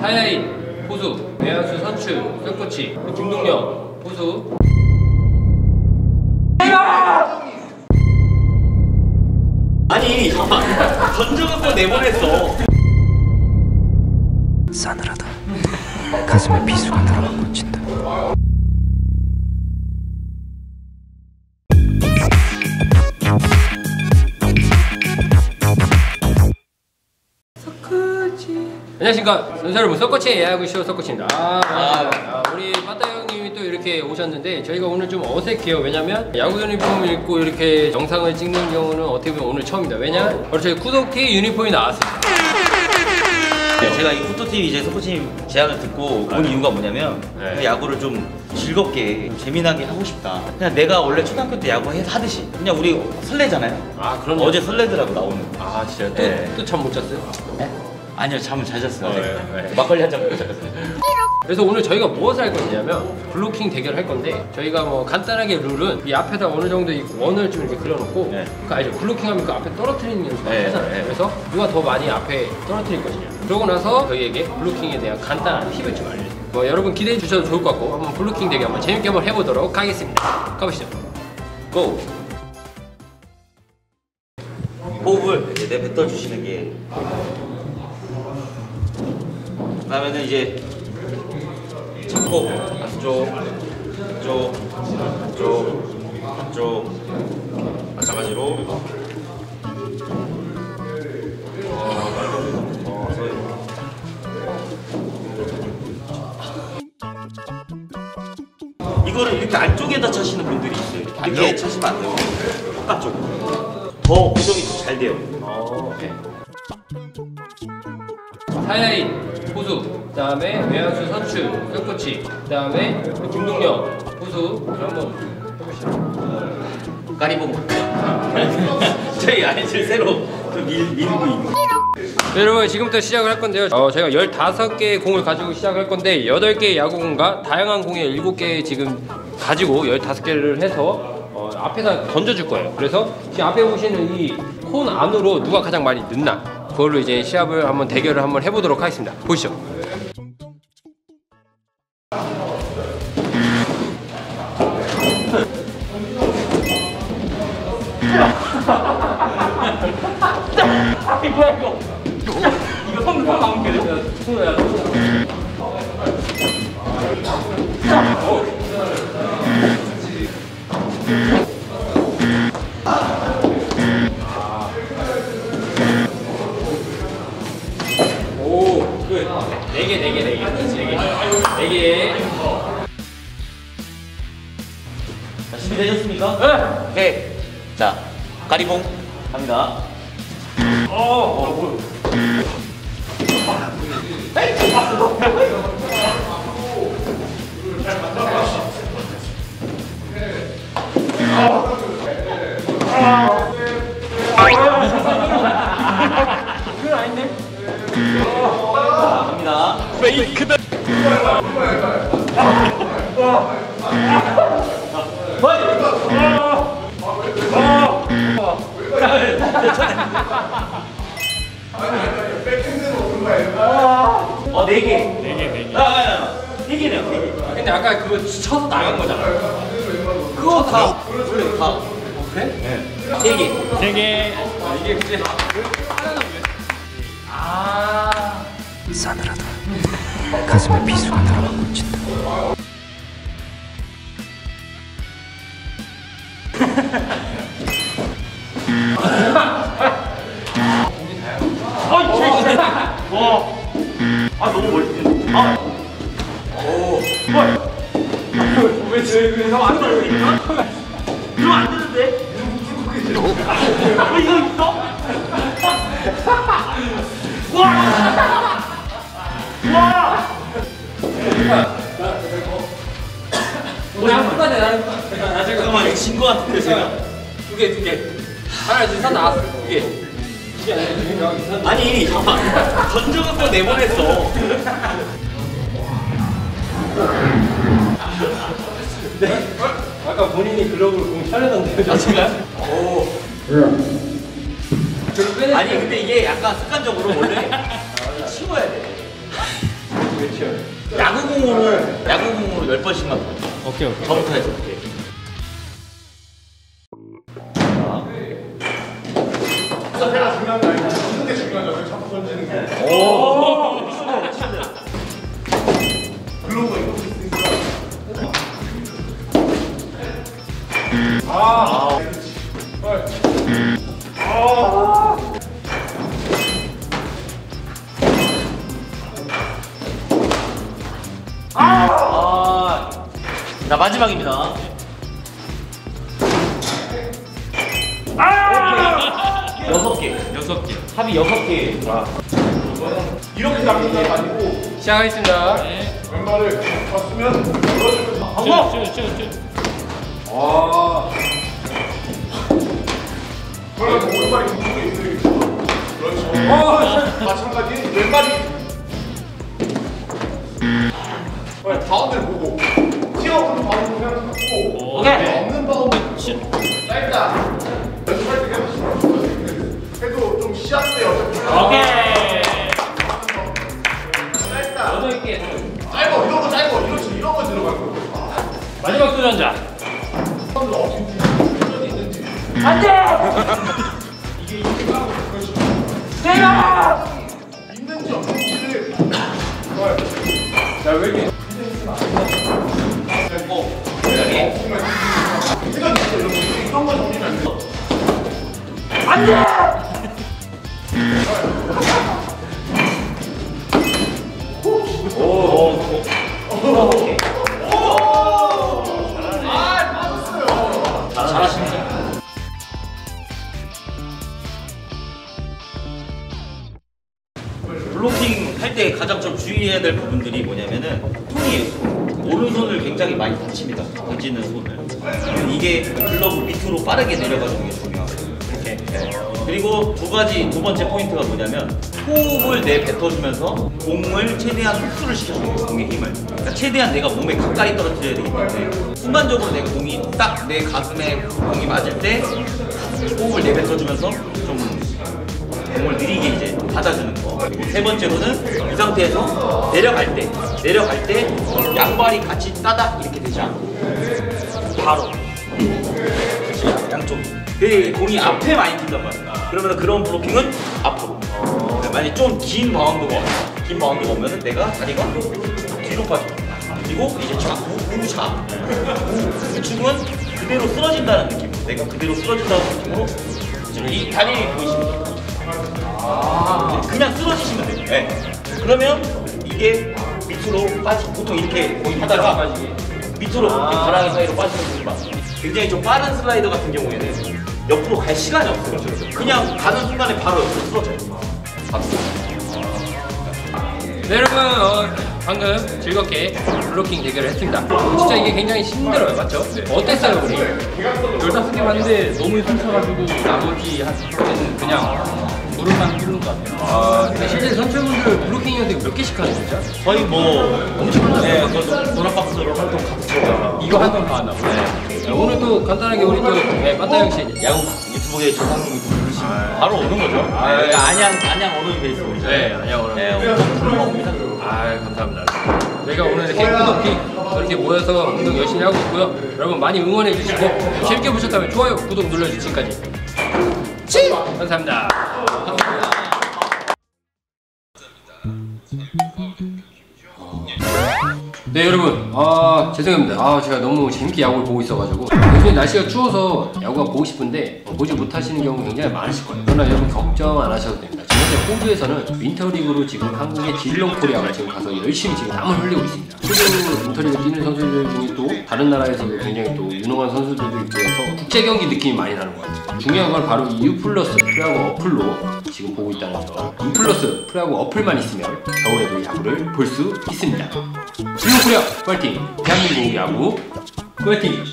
사야이 포수, 외야수 선출 썩코치 김동엽 포수. 아니 던져갖고 내보냈어. 싸늘하다. 가슴에 비수가 날아가 꽂힌다. 안녕하십니까. 전설을 본 썩코치의 야구쑈 썩코치입니다. 우리 빠따형님이 또 이렇게 오셨는데 저희가 오늘 좀 어색해요. 왜냐면 야구 유니폼 입고 이렇게 영상을 찍는 경우는 어떻게 보면 오늘 처음입니다. 왜냐? 바로 저희 쿠덕키 유니폼이 나왔습니다. 제가 이 쿠덕TV 이제 썩코치님 제안을 듣고 온 이유가 뭐냐면 야구를 좀 즐겁게 좀 재미나게 하고 싶다. 그냥 내가 원래 초등학교 때 야구 하듯이 그냥 우리 설레잖아요. 아 그럼 어제 설레더라고 나오는. 아 진짜요? 또 잠 못 잤어요? 네? 아니요, 잠을 잘 잤어요. 막걸리 한 잔 먹고 잤어요. 그래서 오늘 저희가 무엇을 할 거냐면 블로킹 대결을 할 건데 저희가 뭐 간단하게 룰은 이 앞에다 어느 정도 이 원을 좀 이렇게 그려놓고 그러니까 알죠? 블로킹 하면 그 앞에 떨어뜨리는 연습을 하잖아요. 그래서 누가 더 많이 앞에 떨어뜨릴 것이냐. 그러고 나서 저희에게 블로킹에 대한 간단한 팁을 좀 알려주세요. 뭐 여러분 기대해 주셔도 좋을 것 같고 한번 블로킹 대결 한번 재밌게 한번 해보도록 하겠습니다. 가보시죠. 고! 호흡을 이제 내뱉어 주시는 게 그다음에는 이제 참고 안쪽 마찬가지로 이거를 이렇게 안쪽에다 차시는 분들이 있어요. 이렇게 차시면 안 돼요. 바깥쪽으로 더 구성이 더 잘 돼요. 하이라인 포수, 그 다음에 외야수 선출 썩코치, 그 다음에 김동엽 포수. 한번 해보시죠. 까리봉 저희 아이들 새로 밀고 있는. 여러분 지금부터 시작을 할 건데요. 저희가 15개의 공을 가지고 시작을 할 건데 8개의 야구공과 다양한 공에 7개 지금 가지고 15개를 해서 앞에다 던져줄 거예요. 그래서 지금 앞에 보시는 이 콘 안으로 누가 가장 많이 넣나 그걸로 이제 시합을 한번 대결을 한번 해보도록 하겠습니다. 보시죠. 이거 손으로 다 나온 게 돼요? 손으로야. 네 개. 자, 준비되셨습니까? 네. 오케이. 자, 가리봉 갑니다. 그건 아닌데? 갑니다. 페이크다. 네 개네요. 근데 아까 그거 쳐서 나간 거잖아. 그거 다. 그래? 네. 세 개. 이게 그치? 아. 싸늘하다. 가슴에 비수가 날아가 꽂힌다. 아 너무 멀리. 왜 저기 안 떨어지니까? 이러면 안 되는데? 이거 있어? 나 잠깐만 진 거 같은데 제가 두 개 하나 진짜 나왔어. 두 개 아니 던져갖고 내보냈어. 네? 아까 본인이 글러브로 공 차려던데요. 아 제가? 오. 아니 근데 이게 약간 습관적으로 원래 치워야 돼. 그렇죠. 야구공으로 10번씩 맞고. 오케이, 오케이. 저부터 해서. 오케이. 자세가 중요한 거 아니야? 던지는 게 중요하죠. 왜 자꾸 던지는 게. 오! 글로브가 이거 있으니까. 아! 그렇지. 아! 나 마지막입니다. 아! 6개. 6개. 합이 6개. 와. 이렇게 잡는다는 아니고. 시작하겠습니다. 네. 왼발을 잡으면 눌러주면 방법! 아. 그러면 오른발이 무조건 있는 게 그렇죠. 아, 마찬가지. 왼발이. 다운을 보고. 튀어오는 바운드 그냥 잡고 오케이! 없는 바운드 짧다! 연습할 때 계속 해도 좀 시합 때 어차피 오케이! 짧다! 여져있게 짧어! 이런 거 짧어! 이런 거 들어갈 거야. 마지막 도전자! 사람들 어딘지 도전이 있는지 안 돼! 이게 있는 거 그렇지 세라! 있는지 없는지를 자 왜 이렇게 있으면 안 돼? 이런 거 정리는 안 돼. 안 돼! 오! 잘하시네. 블로킹 할 때 가장 좀 주의해야 될 부분들이 뭐냐면은 손이에요. 오른손을 굉장히 많이 다칩니다. 던지는 손을. 이게 글러브 밑으로 빠르게 내려가주는 게 중요하고요. 이렇게. 그리고 두 번째 포인트가 뭐냐면 호흡을 내뱉어주면서 공을 최대한 흡수를 시켜주는 거예요. 공의 힘을. 그러니까 최대한 내가 몸에 가까이 떨어뜨려야 되기 때문에 순간적으로 내 공이 딱 내 가슴에 공이 맞을 때 호흡을 내뱉어주면서 좀 공을 느리게 이제 받아주는 거. 그리고 세 번째로는 이 상태에서 내려갈 때 양발이 같이 따닥 이렇게 되지 않고 바로 양쪽. 근데 공이 앞에 많이 튄단 말이야. 그러면 그런 블로킹은 앞으로. 만약에 좀 긴 바운드가 오면 내가 다리가 뒤로 빠져. 그리고 이제 우측은 그대로 쓰러진다는 느낌으로 내가 그대로 쓰러진다는 느낌으로 이 다리 보이십니까? 아 그냥 쓰러지시면 돼요. 네. 그러면 이게 밑으로 빠지고 보통 이렇게 거의 하다가 밑으로 가랑이 사이로 빠지는 분이 많아요. 굉장히 좀 빠른 슬라이더 같은 경우에는 옆으로 갈 시간이 없어요. 그냥 가는 순간에 바로 옆으로 쓰러져요. 네, 여러분 방금 즐겁게 블로킹 대결을 했습니다. 진짜 이게 굉장히 힘들어요, 맞죠? 네. 어땠어요, 우리? 15개 봤는데 너무 힘차가지고 나머지 한 10개는 그냥 무릎만 꿇는 것 같아요. 아, 근데 실제 선수분들 블로킹 연습 몇 개씩 하는 거죠? 거의 뭐 엄청나게 노란박스로 활동 같이 이거 활동 다 한다고? 네. 네. 오늘 또 간단하게 우리 또 빠따형 씨 야구 유튜브에 조상님이 또 부르시면 바로 오는 거죠? 네. 안양 어른이 베이스 오죠? 네, 안양 어른이 베이스. 아, 감사합니다. 저희가 오늘 이렇게 쿠덕키 모여서 운동 열심히 하고 있고요. 여러분 많이 응원해 주시고 재밌게 보셨다면 좋아요, 구독 눌러주시기까지 감사합니다. 네 여러분 죄송합니다. 제가 너무 재밌게 야구를 보고 있어가지고 요즘 날씨가 추워서 야구가 보고 싶은데 보지 못하시는 경우 굉장히 많으실 거예요. 그러나 여러분 걱정 안 하셔도 됩니다. 호주에서는 윈터리그로 지금 한국의 질롱코리아가 지금 가서 열심히 지금 땀을 흘리고 있습니다. 최근 윈터리그 뛰는 선수들 중에 또 다른 나라에서도 굉장히 또 유능한 선수들도 있고 해서 국제 경기 느낌이 많이 나는 것 같아요. 중요한 건 바로 이 U 플러스 프로야구 어플로 지금 보고 있다는 점. U 플러스 프로야구 어플만 있으면 겨울에도 야구를 볼 수 있습니다. 질롱코리아 파이팅! 대한민국 야구 파이팅!